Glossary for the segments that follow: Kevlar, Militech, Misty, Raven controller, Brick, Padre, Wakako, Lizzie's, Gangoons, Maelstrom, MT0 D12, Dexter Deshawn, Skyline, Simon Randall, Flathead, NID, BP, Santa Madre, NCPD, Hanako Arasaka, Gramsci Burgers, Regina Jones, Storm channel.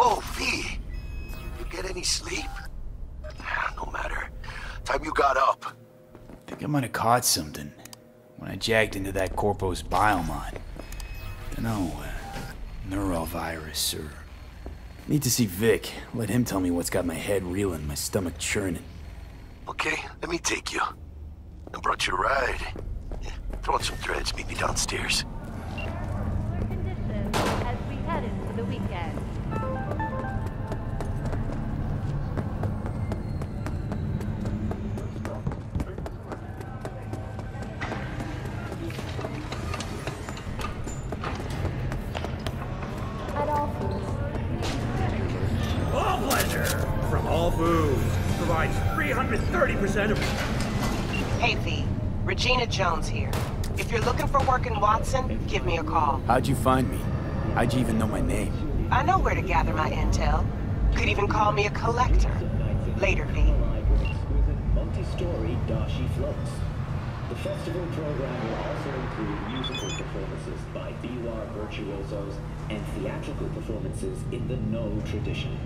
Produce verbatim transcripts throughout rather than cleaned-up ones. Oh, V! Did you get any sleep? No matter. Time you got up. I think I might have caught something when I jacked into that Corpo's biomod. Dunno, uh, neurovirus or... Need to see Vic. Let him tell me what's got my head reeling, my stomach churning. Okay, let me take you. I brought you a ride. Yeah, throw on some threads, meet me downstairs. Our conditions as we head into the weekend. At All Foods. All pleasure from All Foods provides three hundred thirty percent of... Hey V, Regina Jones here. If you're looking for work in Watson, give me a call. How'd you find me? How'd you even know my name? I know where to gather my intel. Could even call me a collector. Later, V. Multi-story dashi floats. The festival program will also include musical performances by biwa virtuosos and theatrical performances in the No tradition.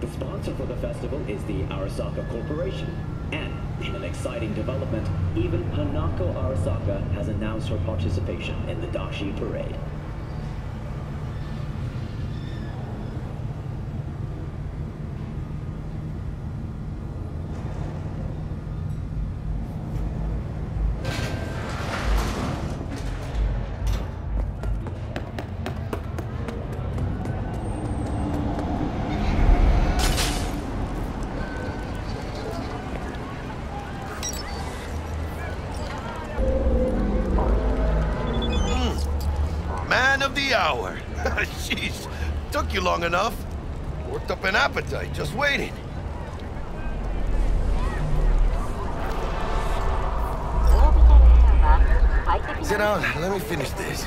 The sponsor for the festival is the Arasaka Corporation. And, in an exciting development, even Hanako Arasaka has announced her participation in the Dashi Parade. Long enough. Worked up an appetite just waiting. Sit down, let me finish this.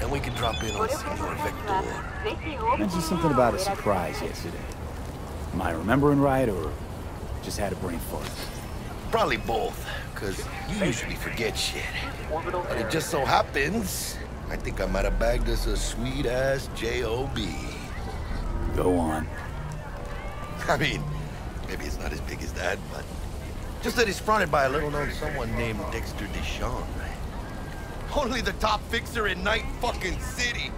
Then we can drop in on Senor Vector. Mentioned something about a surprise yesterday. Am I remembering right or just had a brain fart? Probably both, because you usually forget shit. But it just so happens, I think I might have bagged us a sweet ass J O B. Go on. I mean, maybe it's not as big as that, but... Just that he's fronted by a little-known someone named Dexter Deshawn. Only the top fixer in Night fucking City.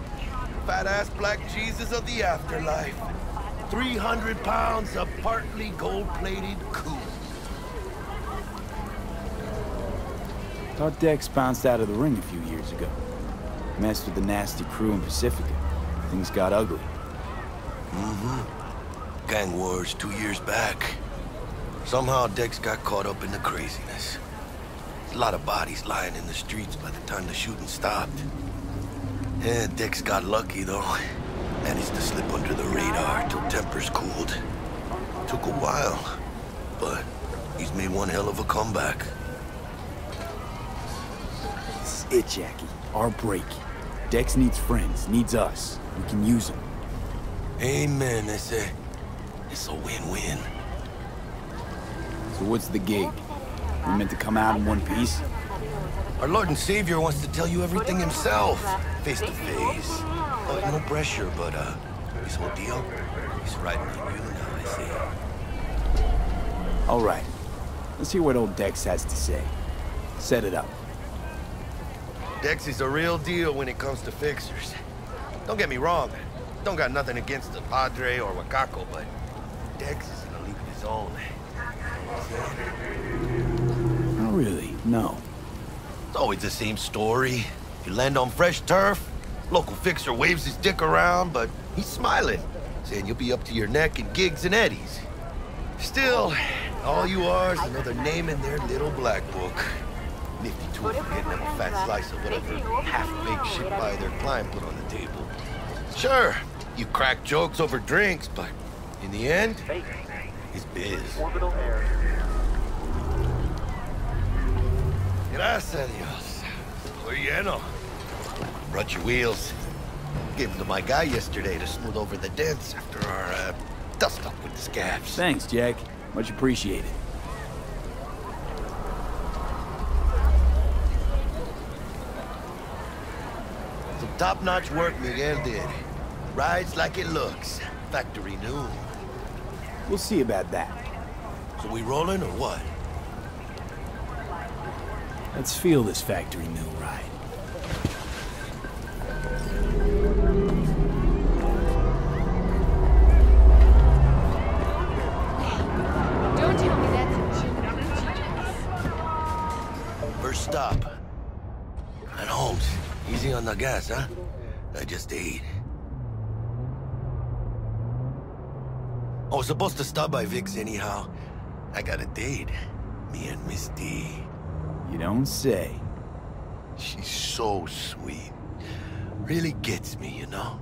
Fat-ass black Jesus of the afterlife. three hundred pounds of partly gold-plated coup. Thought Dex bounced out of the ring a few years ago. Messed with the nasty crew in Pacifica. Things got ugly. Mm-hmm. Gang wars two years back. Somehow Dex got caught up in the craziness. A lot of bodies lying in the streets by the time the shooting stopped. Yeah, Dex got lucky though. Managed to slip under the radar till tempers cooled. Took a while, but he's made one hell of a comeback. This is it, Jackie. Our break. Dex needs friends, needs us. We can use him. Amen, they say. It's a win-win. So what's the gig? We meant to come out in one piece? Our Lord and Savior wants to tell you everything himself, face to face. Uh, no pressure, but uh, this whole deal, he's riding on you now, I see. All right. Let's hear what old Dex has to say. Set it up. Dex is a real deal when it comes to fixers. Don't get me wrong. Don't got nothing against the Padre or Wakako, but Dex is in a league of his own. Not really, no. It's always the same story. You land on fresh turf, local fixer waves his dick around, but he's smiling, saying you'll be up to your neck in gigs and eddies. Still, all you are is another name in their little black book. Nifty tool for getting them a fat slice of whatever half-baked shit by their client put on the table. Sure, you crack jokes over drinks, but in the end, it's biz. Gracias Dios. Lleno. Brought your wheels. Gave them to my guy yesterday to smooth over the dents after our uh, dust-up with the scabs. Thanks, Jack. Much appreciated. Some top-notch work Miguel did. Rides like it looks. factory noon. We'll see about that. So we rolling or what? Let's feel this factory new ride. Don't tell me that's first stop. At home. Easy on the gas, huh? I just ate. I was supposed to stop by Vic's anyhow. I got a date. Me and Misty. You don't say. She's so sweet. Really gets me, you know?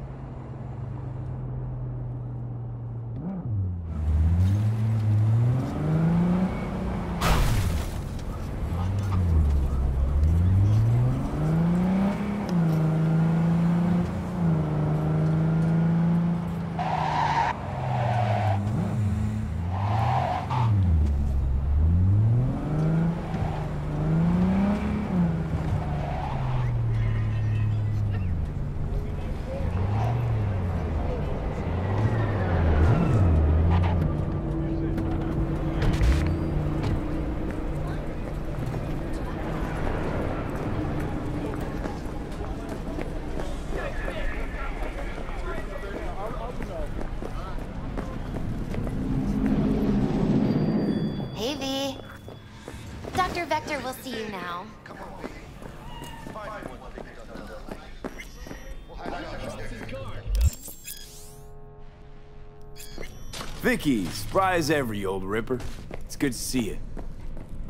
Vicky, surprise every old ripper. It's good to see you.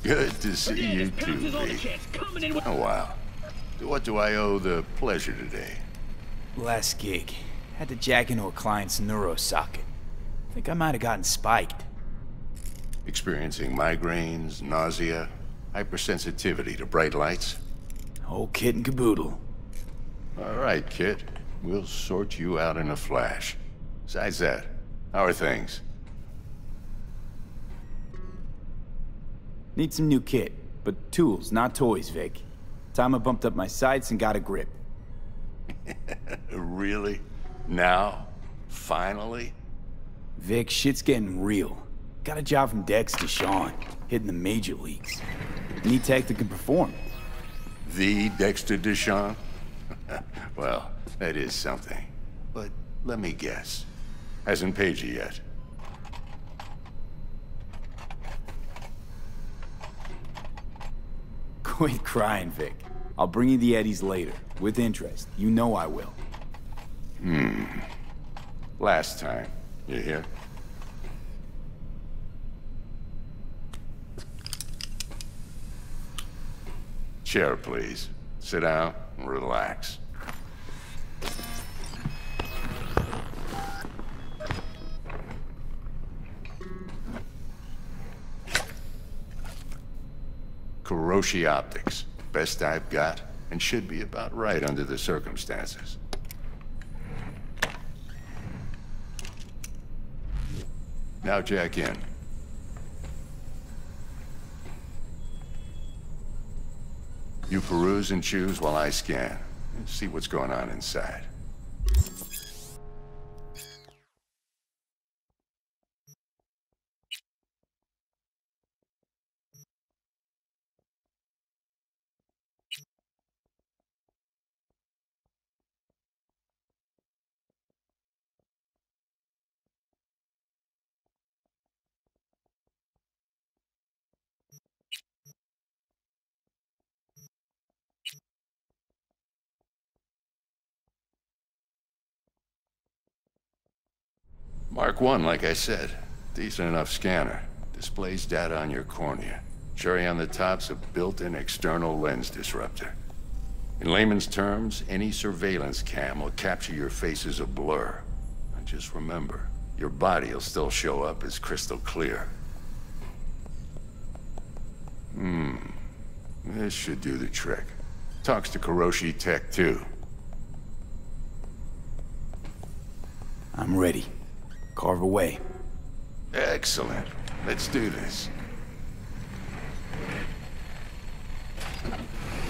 Good to see you too, Vic. Oh wow. What do I owe the pleasure today? Last gig. Had to jack into a client's neuro socket. Think I might have gotten spiked. Experiencing migraines, nausea, hypersensitivity to bright lights. Whole kit and caboodle. All right, kid. We'll sort you out in a flash. Besides that, how are things? Need some new kit, but tools, not toys, Vic. Time I bumped up my sights and got a grip. Really? Now? Finally? Vic, shit's getting real. Got a job from Dexter Deshawn, hitting the major leagues. Need tech that can perform. The Dexter Deshawn? Well, that is something. But let me guess. Hasn't paid you yet. Quit crying, Vic. I'll bring you the eddies later, with interest. You know I will. Hmm. Last time. You hear? Chair, please. Sit down and relax. Kiroshi optics. Best I've got, and should be about right under the circumstances. Now jack in. You peruse and choose while I scan, and see what's going on inside. Mark one, like I said. Decent enough scanner. Displays data on your cornea. Cherry on the top's a built-in external lens disruptor. In layman's terms, any surveillance cam will capture your face as a blur. And just remember, your body will still show up as crystal clear. Hmm. This should do the trick. Talks to Kiroshi Tech, too. I'm ready. Carve away. Excellent. Let's do this.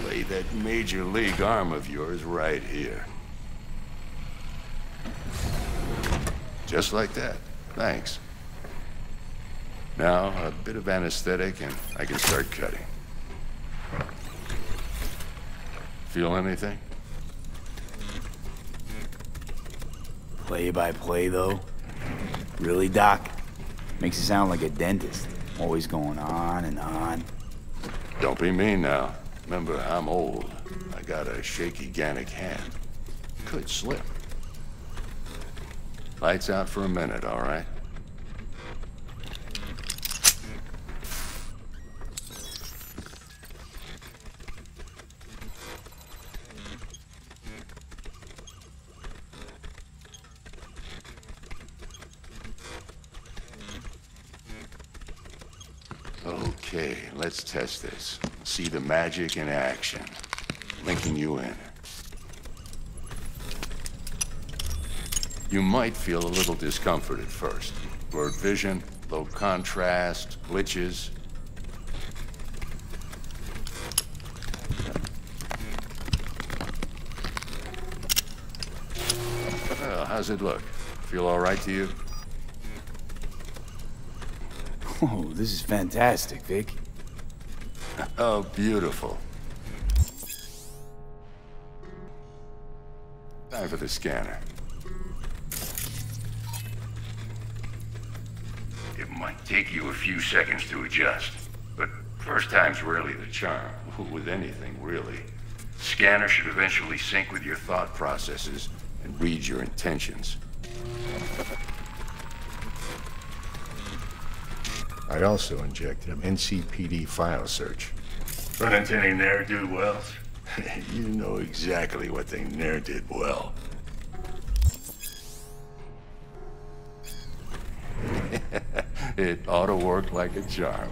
Lay that major league arm of yours right here. Just like that. Thanks. Now, a bit of anesthetic and I can start cutting. Feel anything? Play-by-play, though? Really, Doc? Makes you sound like a dentist. Always going on and on. Don't be mean now. Remember, I'm old. I got a shaky Gannic hand. Could slip. Lights out for a minute, all right? Okay, let's test this. See the magic in action. Linking you in. You might feel a little discomfort at first. Blurred vision, low contrast, glitches. Well, how's it look? Feel all right to you? Oh, this is fantastic, Vic. Oh, beautiful. Time for the scanner. It might take you a few seconds to adjust, but first time's rarely the charm, with anything, really. Scanner should eventually sync with your thought processes and read your intentions. I also injected an N C P D file search. Run into any ne'er-do-wells? You know exactly what they ne'er did well. It ought to work like a charm.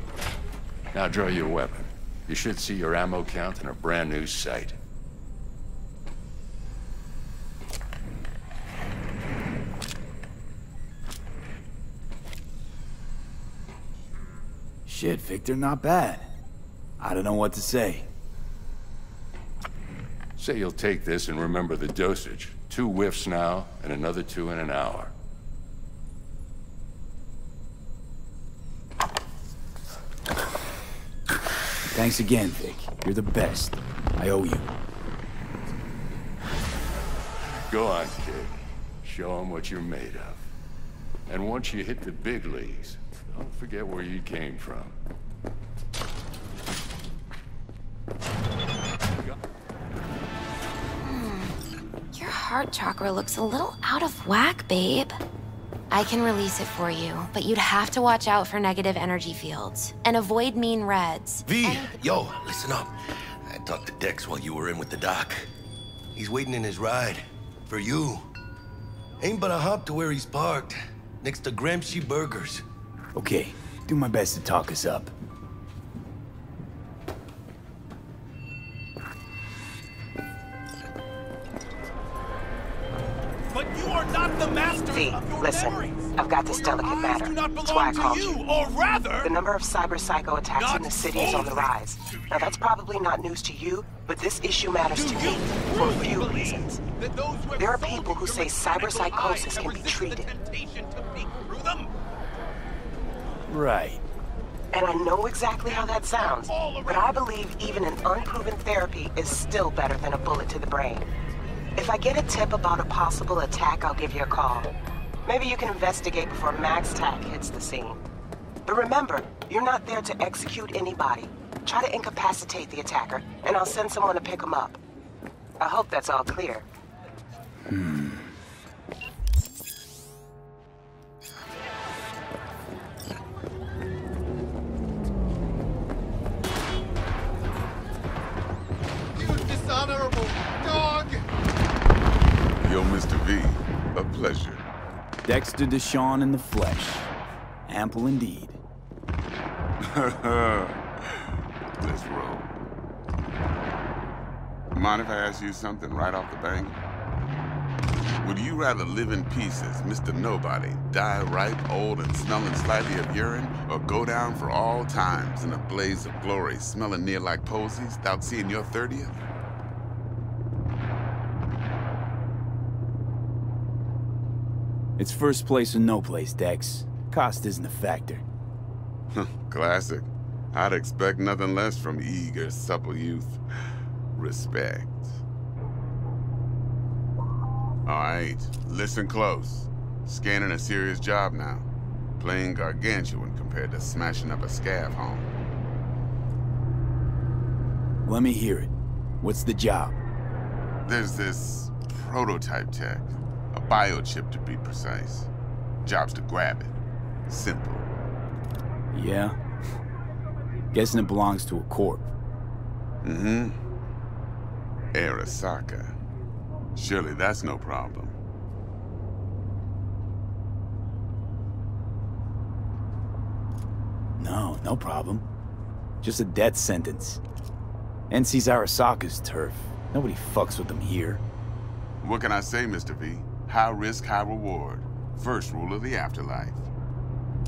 Now draw your weapon. You should see your ammo count in a brand new sight. Shit, Victor, not bad. I don't know what to say. Say you'll take this and remember the dosage. Two whiffs now, and another two in an hour. Thanks again, Vic. You're the best. I owe you. Go on, kid. Show them what you're made of. And once you hit the big leagues, don't forget where you came from. Mm. Your heart chakra looks a little out of whack, babe. I can release it for you, but you'd have to watch out for negative energy fields and avoid mean reds. V, and... yo, listen up. I talked to Dex while you were in with the doc. He's waiting in his ride for you. Ain't but a hop to where he's parked, next to Gramsci Burgers. Okay, do my best to talk us up. But you are not the master v, of your listen, memories. I've got this delicate matter. That's why I called you, you. Or rather, the number of cyber psycho attacks in the city is on the rise. Now that's probably not news to you, but this issue matters to me for a few reasons. There are people who say cyber psychosis can be treated. Right. And I know exactly how that sounds, but I believe even an unproven therapy is still better than a bullet to the brain. If I get a tip about a possible attack, I'll give you a call. Maybe you can investigate before MaxTac hits the scene. But remember, you're not there to execute anybody. Try to incapacitate the attacker, and I'll send someone to pick him up. I hope that's all clear. Hmm. Honorable dog! Yo, Mister V, a pleasure. Dexter Deshawn in the flesh. Ample indeed. Let's roll. Mind if I ask you something right off the bank? Would you rather live in pieces, Mister Nobody, die ripe, old, and smelling slightly of urine, or go down for all times in a blaze of glory, smelling near like posies, without seeing your thirtieth? It's first place or no place, Dex. Cost isn't a factor. Classic. I'd expect nothing less from eager, supple youth. Respect. Alright, listen close. Scanning a serious job now. Playing gargantuan compared to smashing up a scav home. Let me hear it. What's the job? There's this prototype tech. A biochip, to be precise. Job's to grab it. Simple. Yeah? Guessing it belongs to a corp. Mm-hmm. Arasaka. Surely that's no problem. No, no problem. Just a death sentence. N C's Arasaka's turf. Nobody fucks with them here. What can I say, Mister V? High risk, high reward. First rule of the afterlife.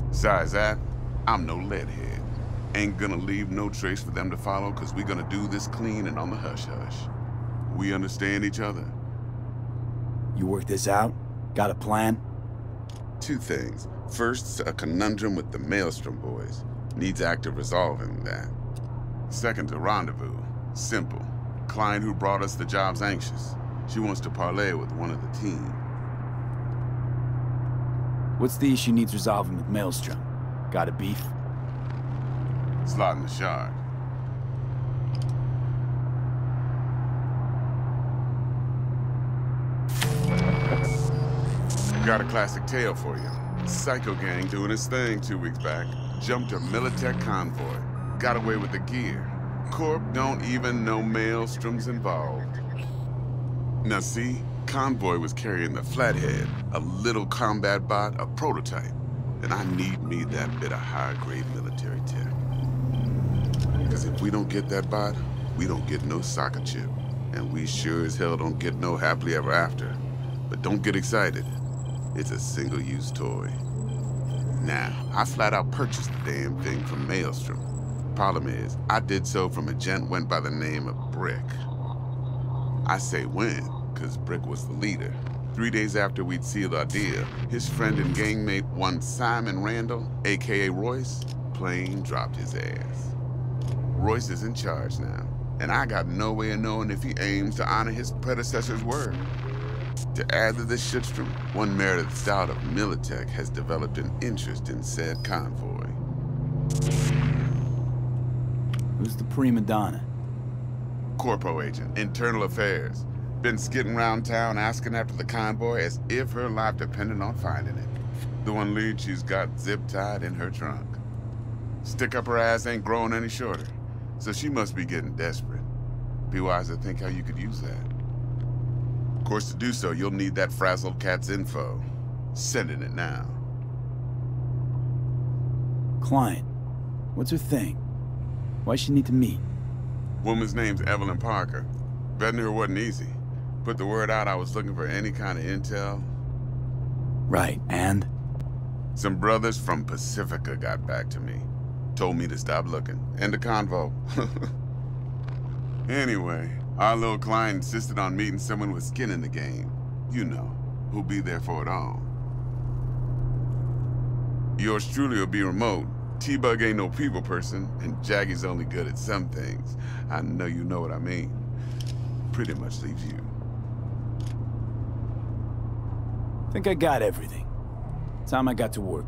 Besides that, I'm no leadhead. Ain't gonna leave no trace for them to follow, because we're gonna do this clean and on the hush-hush. We understand each other. You work this out? Got a plan? Two things. First, a conundrum with the Maelstrom boys. Needs active resolving that. Second, a rendezvous. Simple. Client who brought us the job's anxious. She wants to parlay with one of the team. What's the issue needs resolving with Maelstrom? Got a beef? Slotting the shard. Got a classic tale for you. Psycho gang doing his thing two weeks back. Jumped a Militech convoy. Got away with the gear. Corp don't even know Maelstrom's involved. Now see, convoy was carrying the Flathead, a little combat bot, a prototype. And I need me that bit of high-grade military tech. Because if we don't get that bot, we don't get no soccer chip. And we sure as hell don't get no happily ever after. But don't get excited. It's a single-use toy. Now, I flat-out purchased the damn thing from Maelstrom. Problem is, I did so from a gent went by the name of Brick. I say when, because Brick was the leader. Three days after we'd sealed our deal, his friend and gangmate, one Simon Randall, a k a. Royce, plain dropped his ass. Royce is in charge now, and I got no way of knowing if he aims to honor his predecessor's word. To add to this shitstrom, one Meredith Stout of Militech has developed an interest in said convoy. Who's the prima donna? Corpo agent, internal affairs. Been skidding around town asking after the convoy as if her life depended on finding it. The one lead she's got zip-tied in her trunk. Stick up her ass ain't growing any shorter, so she must be getting desperate. Be wise to think how you could use that. Of course, to do so, you'll need that frazzled cat's info. Sending it now. Client, what's her thing? Why she need to meet? Woman's name's Evelyn Parker. Betting her wasn't easy. Put the word out I was looking for any kind of intel. Right, and? Some brothers from Pacifica got back to me. Told me to stop looking. End the convo. Anyway, our little client insisted on meeting someone with skin in the game. You know, who'll be there for it all. Yours truly will be remote. T-Bug ain't no people person, and Jaggy's only good at some things. I know you know what I mean. Pretty much leaves you. Think I got everything. Time I got to work.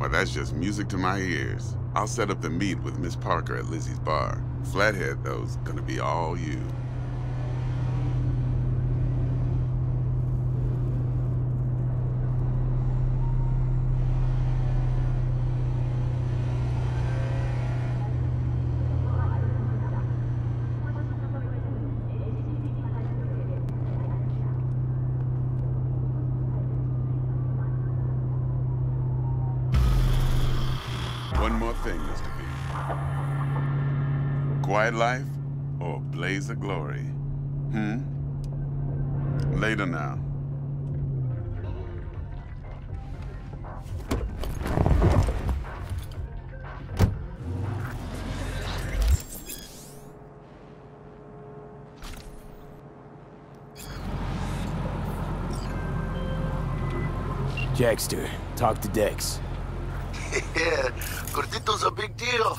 Well, that's just music to my ears. I'll set up the meet with Miss Parker at Lizzie's bar. Flathead, though's gonna be all you. Quiet life or a blaze of glory? Hmm? Later now. Dexter, talk to Dex. Yeah, Cortito's a big deal.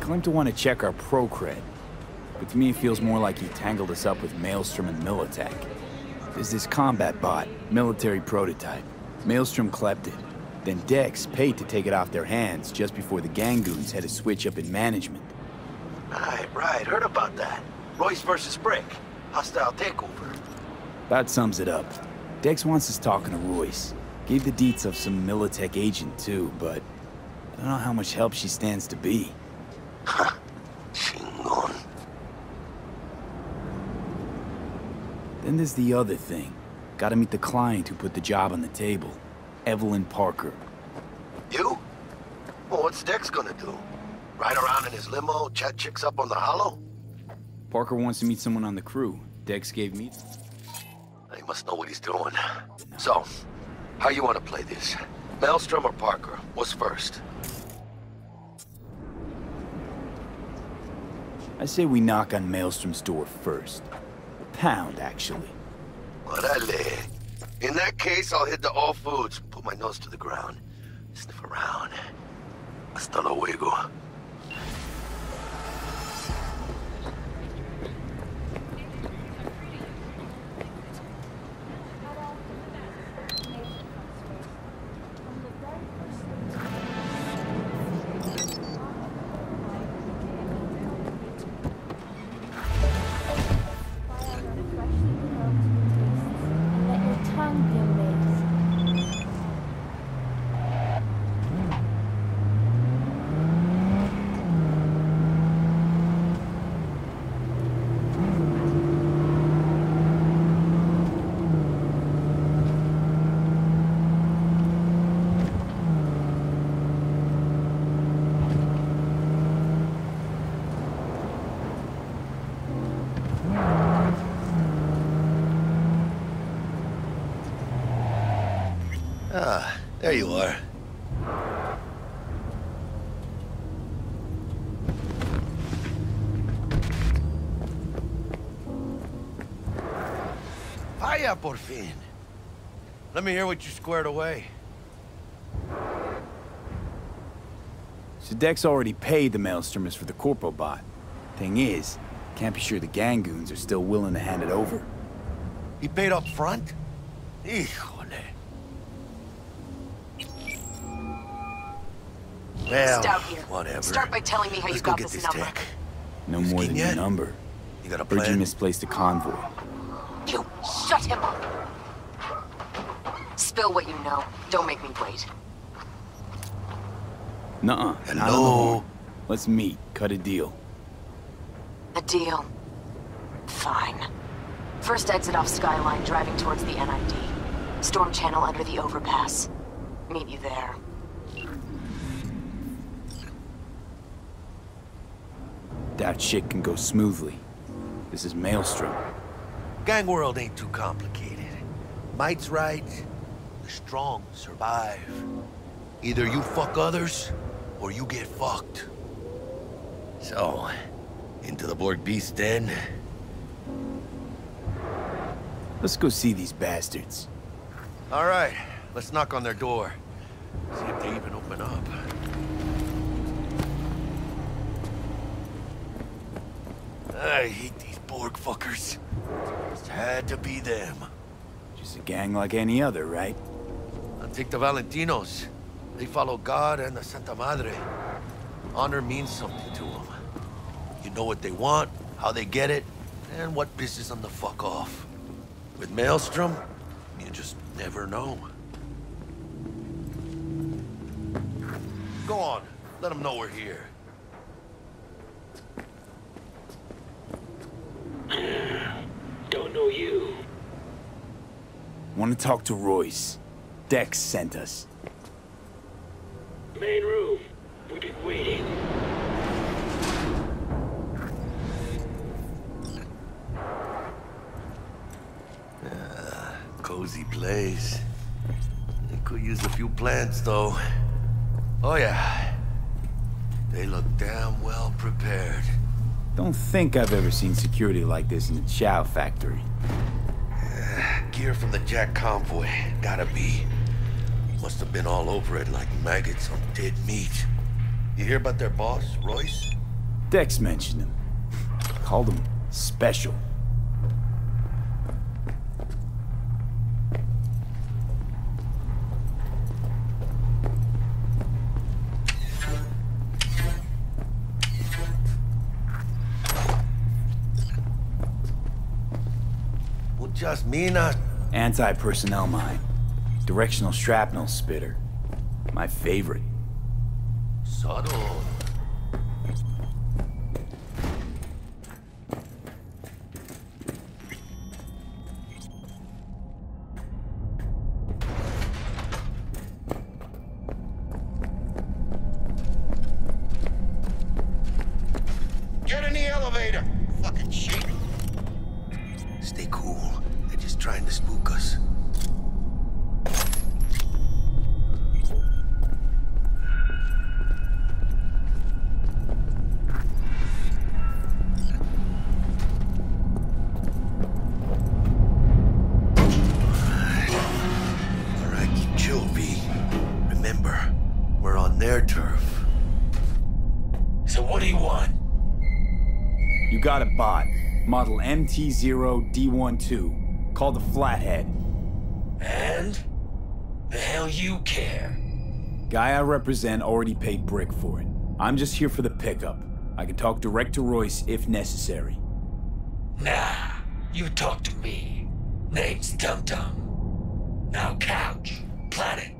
Claimed to want to check our procred, but to me it feels more like he tangled us up with Maelstrom and Militech. There's this combat bot, military prototype. Maelstrom clept it. Then Dex paid to take it off their hands just before the Gangoons had a switch up in management. Right, right. Heard about that. Royce versus Brick. Hostile takeover. That sums it up. Dex wants us talking to Royce. Gave the deets of some Militech agent too, but I don't know how much help she stands to be. Huh. Chingon. Then there's the other thing. Gotta meet the client who put the job on the table. Evelyn Parker. You? Well, what's Dex gonna do? Ride around in his limo, chat chicks up on the hollow? Parker wants to meet someone on the crew. Dex gave me... He must know what he's doing. No. So, how you wanna play this? Maelstrom or Parker? What's first? I say we knock on Maelstrom's door first. Pound, actually. Orale. In that case, I'll hit the All Foods, put my nose to the ground, sniff around. Hasta luego. There you are. Hiya, por fin. Let me hear what you squared away. So Dex already paid the Maelstromers for the Corpo bot. Thing is, can't be sure the Gangoons are still willing to hand it over. He paid up front? Eesh. Well, Stout here. Whatever. Start by telling me how Let's you got this, this number. Tech. No He's more than your number. You got a plan? Virgin misplaced a convoy. You shut him up. Spill what you know. Don't make me wait. Nuh-uh. Hello. Let's meet. Cut a deal. A deal. Fine. First exit off Skyline, driving towards the N I D. Storm channel under the overpass. Meet you there. That shit can go smoothly. This is Maelstrom. Gang world ain't too complicated. Might's right, the strong survive. Either you fuck others, or you get fucked. So, into the Borg Beast den? Let's go see these bastards. All right, let's knock on their door. See if they even open up. I hate these Borg fuckers. Just had to be them. Just a gang like any other, right? I'll take the Valentinos. They follow God and the Santa Madre. Honor means something to them. You know what they want, how they get it, and what pisses them the fuck off. With Maelstrom, you just never know. Go on, let them know we're here. Don't know you. Want to talk to Royce. Dex sent us. Main room. We've been waiting. Ah, cozy place. They could use a few plants, though. Oh, yeah. They look damn well prepared. Don't think I've ever seen security like this in the chow factory. Uh, gear from the Jack convoy. Gotta be. Must have been all over it like maggots on dead meat. You hear about their boss, Royce? Dex mentioned him. Called him special. Just mean us. Anti-personnel mine. Directional shrapnel spitter. My favorite. Subtle. M T zero D twelve, called the Flathead. And? The hell you care? Guy I represent already paid Brick for it. I'm just here for the pickup. I can talk direct to Royce if necessary. Nah, you talk to me. Name's Tum Tum. Now couch, planet.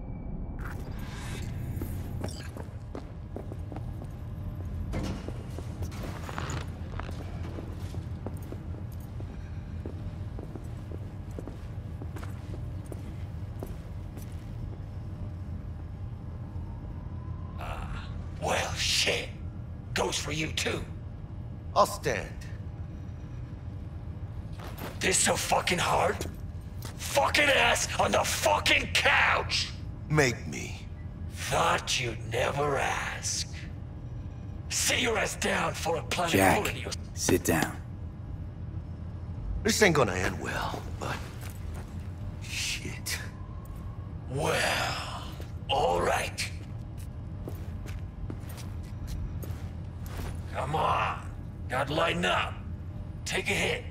For you too. I'll stand. This so fucking hard? Fucking ass on the fucking couch! Make me. Thought you'd never ask. Sit your ass down for a planet Jack, full of you. Sit down. This ain't gonna end well, but... shit. Well, alright. Come on, gotta lighten up. Take a hit.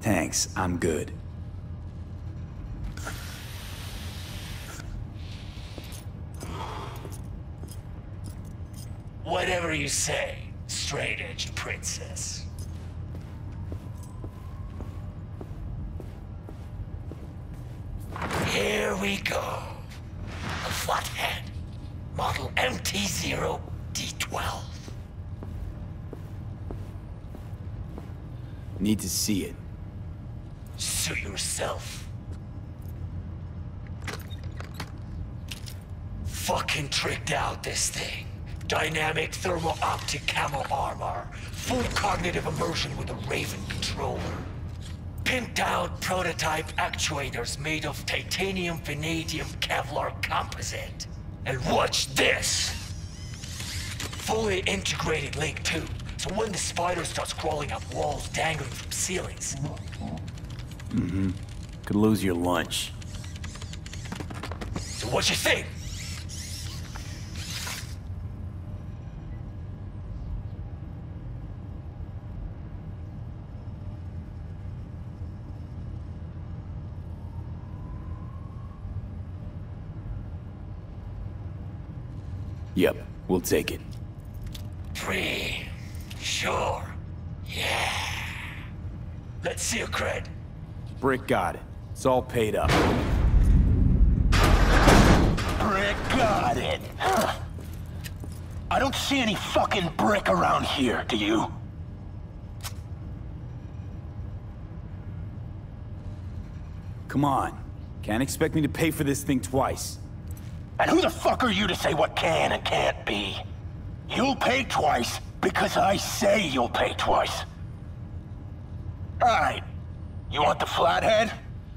Thanks, I'm good. Whatever you say, straight-edged princess. Here we go. Flathead, model M T zero D twelve. Need to see it. Suit yourself. Fucking tricked out this thing. Dynamic thermal optic camo armor. Full cognitive immersion with a Raven controller. Pimped out prototype actuators made of titanium vanadium Kevlar composite. And watch this! Fully integrated link too, so when the spider starts crawling up walls dangling from ceilings. Mm-hmm. Could lose your lunch. So what you think? Yep, we'll take it. Free. Sure. Yeah. Let's see your cred. Brick got it. It's all paid up. Brick got it. Huh. I don't see any fucking Brick around here, do you? Come on. Can't expect me to pay for this thing twice. And who the fuck are you to say what can and can't be? You'll pay twice because I say you'll pay twice. Alright. You want the Flathead?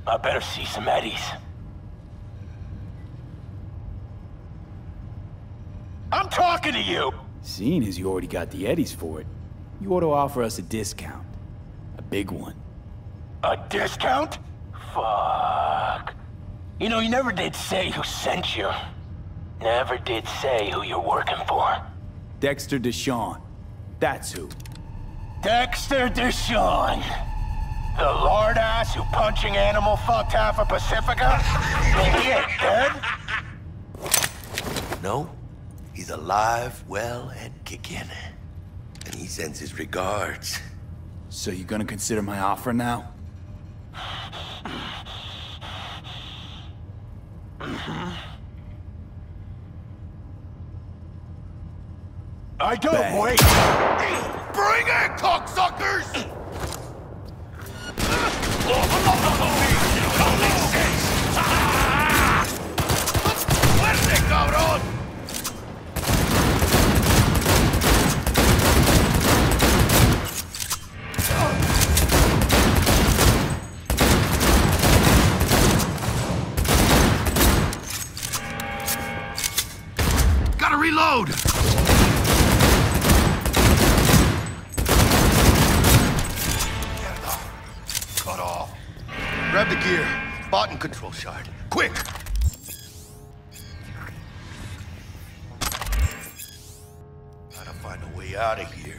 I better see some eddies. I'm talking to you! Seeing as you already got the Eddies for it, you ought to offer us a discount. A big one. A discount? Fuck. You know, you never did say who sent you. Never did say who you're working for. Dexter Deshawn. That's who. Dexter Deshawn. The lard ass who punching animal fucked half of Pacifica? He ain't dead? No. He's alive, well, and kicking. And he sends his regards. So you gonna consider my offer now? Mm-hmm. I don't Bang. wait! Bring it, cocksuckers! What is it going on? Gotta reload! Grab the gear. Bot and control shard. Quick! Gotta find a way out of here.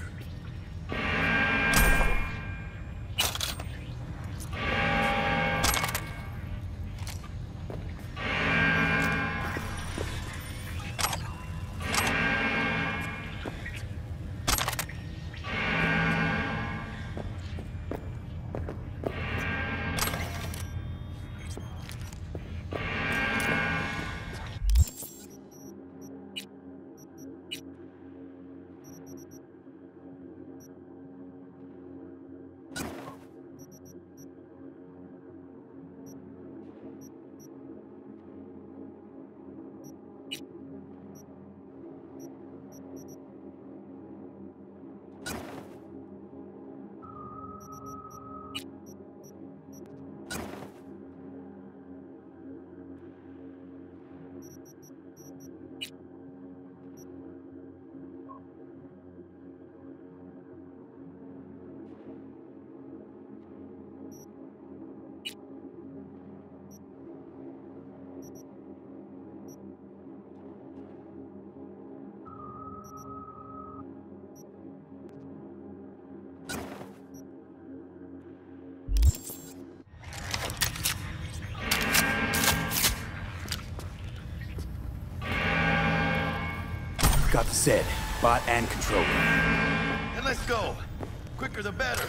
Got the set, bot and controller. And let's go. Quicker the better.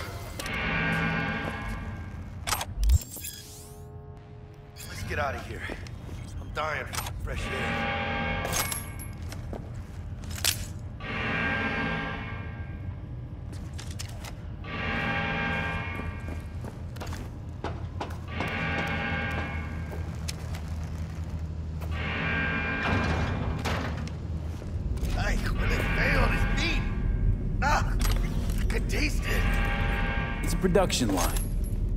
Let's get out of here. I'm dying for fresh air. Production line.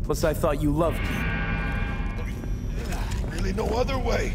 Plus, I thought you loved me. Really, no other way.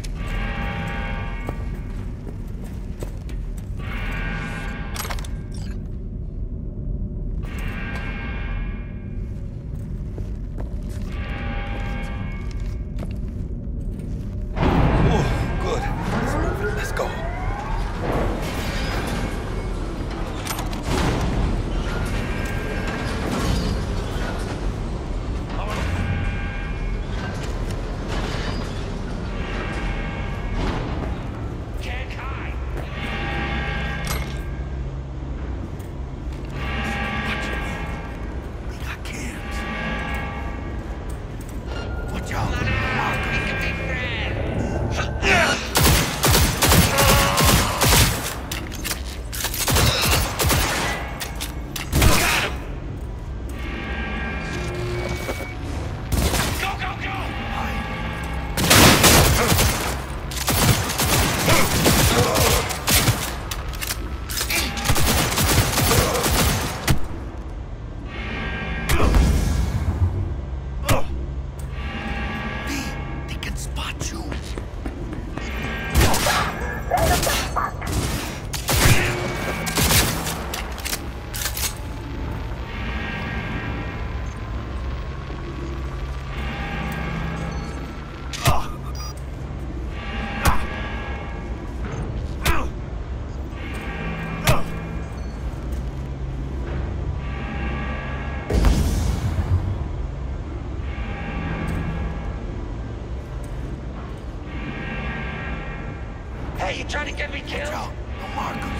be killed? Watch out. No markers.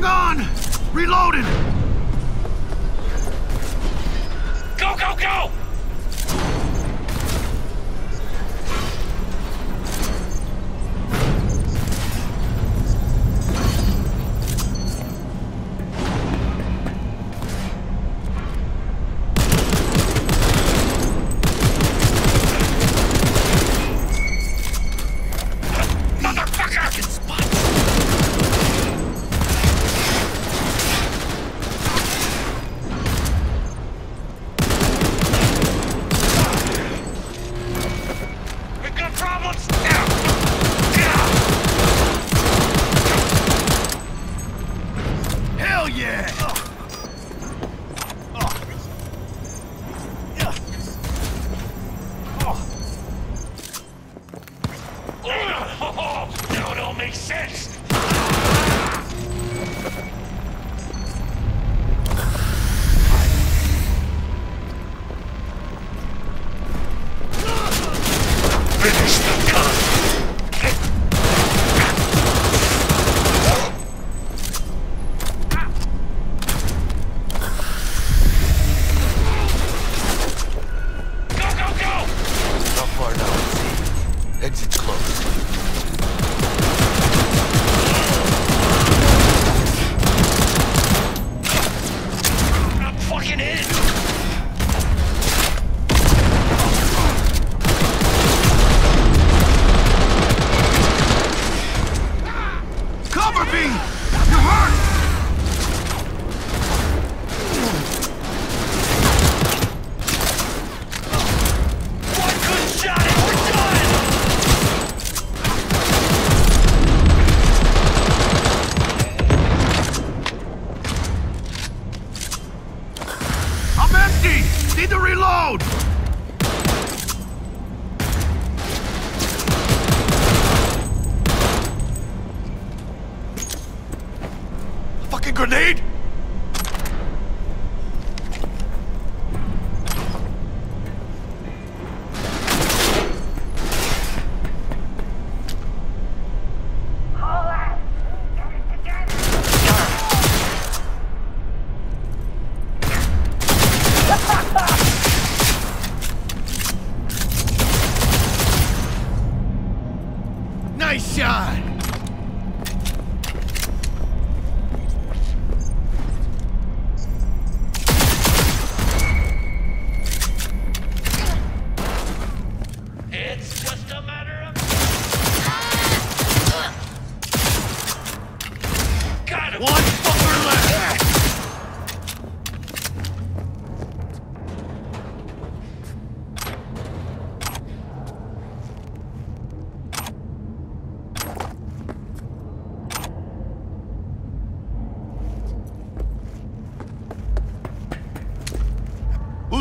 Hang on! Reloaded! Go, go, go!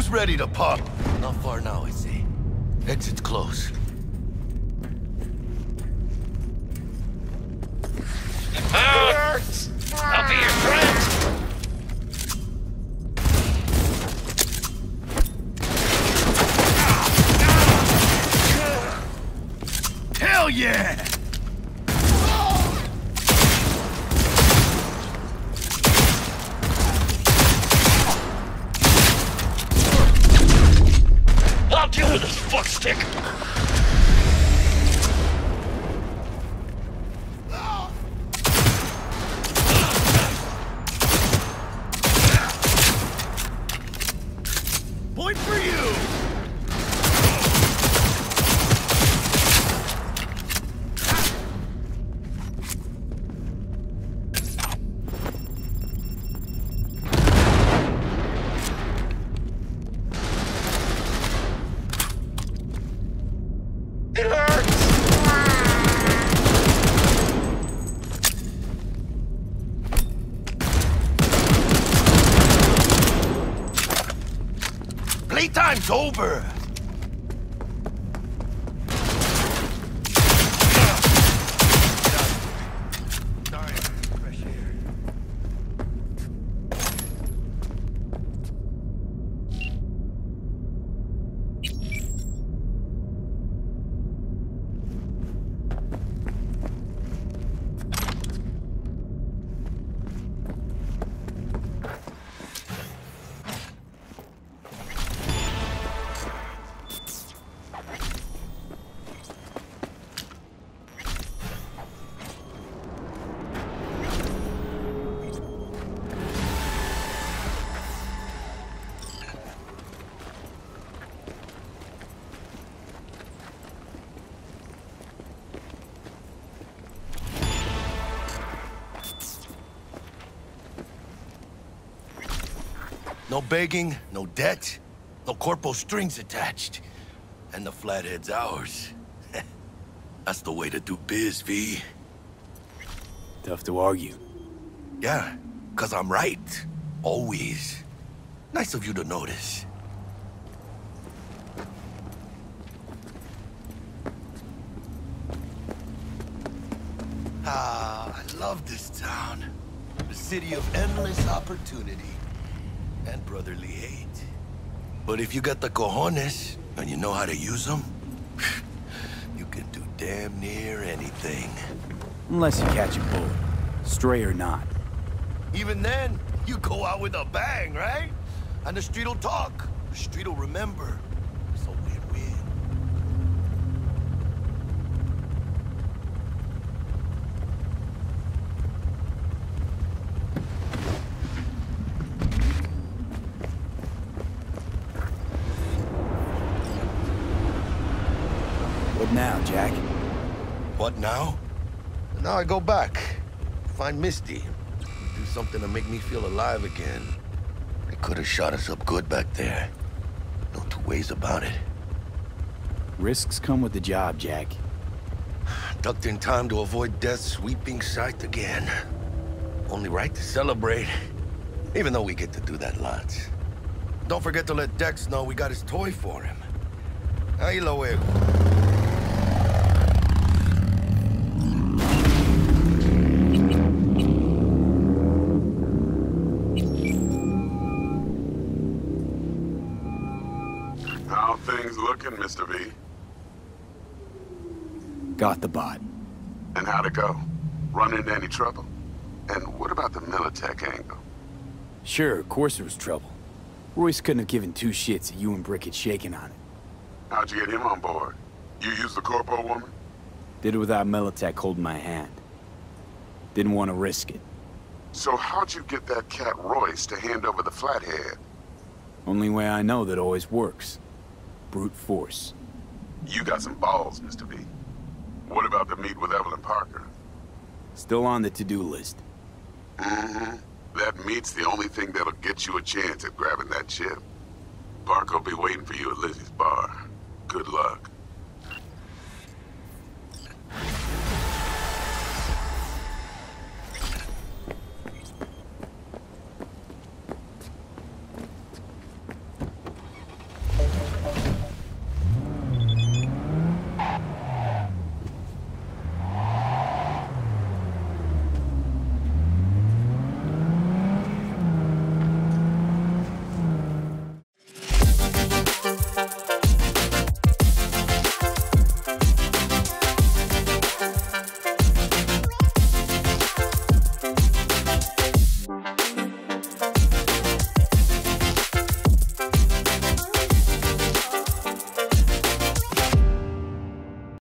Ready to pop. Not far now, I see. Exit's close. Out! I'll be your friend! Hell yeah! It's over! No begging, no debt, no corpo strings attached. And the Flathead's ours. That's the way to do biz, V. Tough to argue. Yeah, cause I'm right. Always. Nice of you to notice. Ah, I love this town. The city of endless opportunity and brotherly hate. But if you got the cojones and you know how to use them, you can do damn near anything. Unless you catch a bullet, stray or not. Even then, you go out with a bang, right? And the street'll talk. The street'll remember. It's a win-win. What now, Jack? What now? Now I go back, find Misty, do something to make me feel alive again. They could have shot us up good back there. No two ways about it. Risks come with the job, Jack. Ducked in time to avoid death's sweeping sight again. Only right to celebrate, even though we get to do that lots. Don't forget to let Dex know we got his toy for him. Ahí lo veo. Mister V. Got the bot. And how'd it go? Run into any trouble? And what about the Militech angle? Sure, of course there was trouble. Royce couldn't have given two shits that you and Brick had shaken on it. How'd you get him on board? You used the Corpo woman? Did it without Militech holding my hand. Didn't want to risk it. So how'd you get that cat Royce to hand over the Flathead? Only way I know that always works. Brute force. You got some balls, Mister B. What about the meet with Evelyn Parker? Still on the to-do list. Mm-hmm. That meet's the only thing that'll get you a chance at grabbing that chip. Parker'll be waiting for you at Lizzie's bar. Good luck.